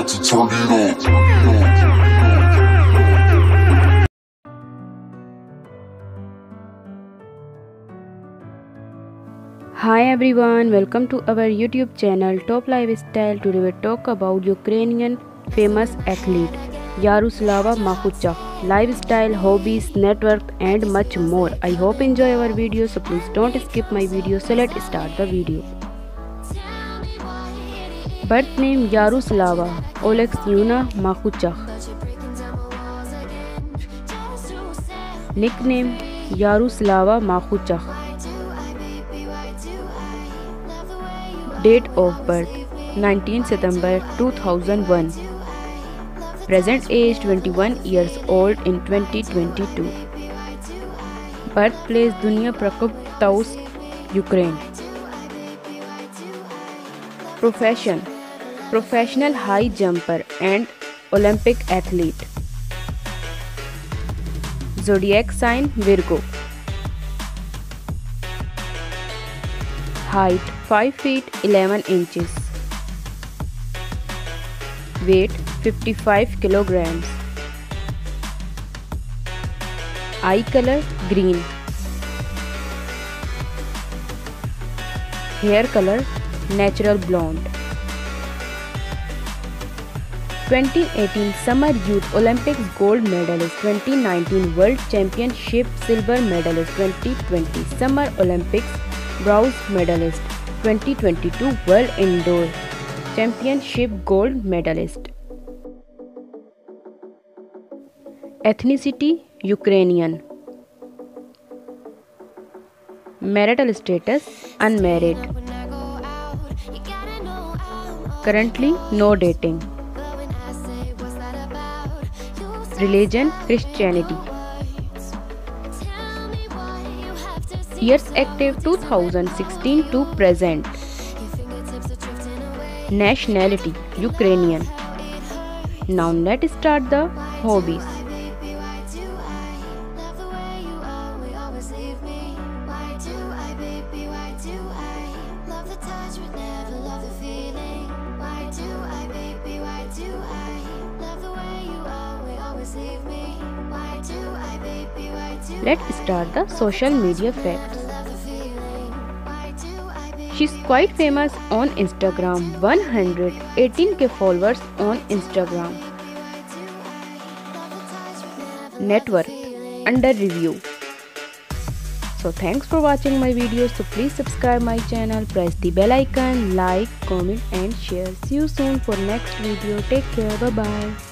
out, so turn it up. Hi everyone, welcome to our YouTube channel Top Lifestyle. Today we talk about Ukrainian famous athlete Yaroslava Mahuchikh, lifestyle, hobbies, network and much more. I hope enjoy our video, so please don't skip my video. So let's start the video. Birth name Yaroslava Oleksiyivna Mahuchikh. Nickname Yaroslava Mahuchikh. Date of birth 19 September 2001. Present age 21 years old in 2022. Birthplace Dunya Prokoptovsk, Ukraine. Profession: professional high jumper and Olympic athlete. Zodiac sign Virgo. Height 5 feet 11 inches. Weight 55 kilograms. Eye color green. Hair color natural blonde. 2018 Summer Youth Olympics gold medalist, 2019 World Championship silver medalist, 2020 Summer Olympics bronze medalist, 2022 World Indoor Championship gold medalist. Ethnicity Ukrainian. Marital status unmarried. Currently no dating. Religion Christianity. Years active 2016 to present. Nationality Ukrainian. Now let's start the hobbies. Let's start the social media facts. She's quite famous on Instagram, 118k followers on Instagram. Net worth under review. So thanks for watching my video. So please subscribe my channel, press the bell icon, like, comment and share. See you soon for next video. Take care, bye bye.